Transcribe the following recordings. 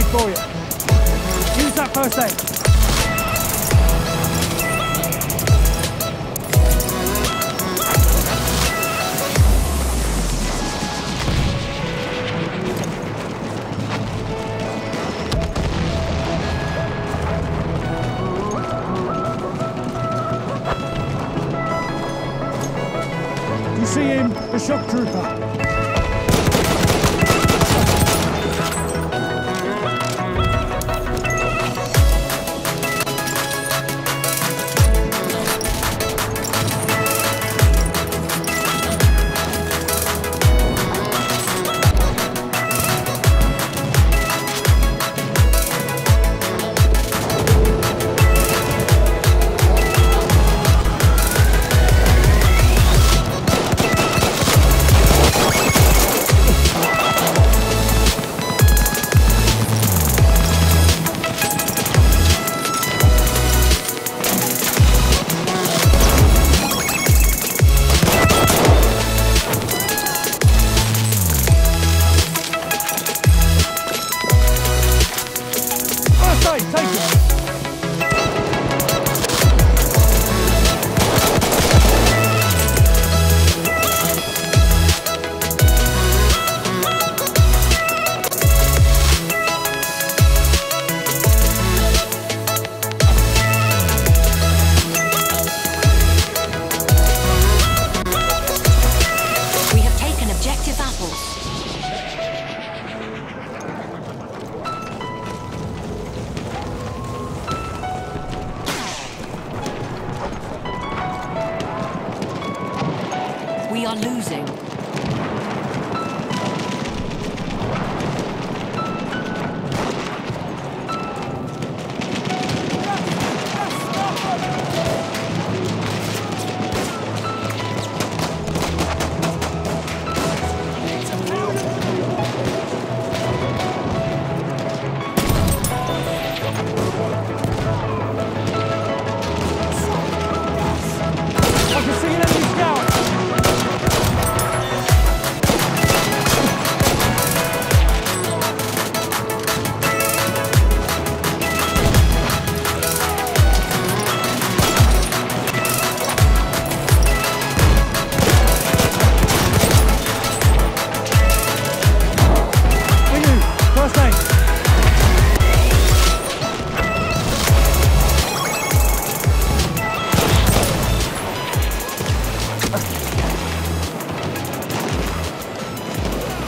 aid for you. Use that first aid. See him, the shock trooper. We are losing.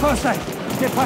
First aid. Get past.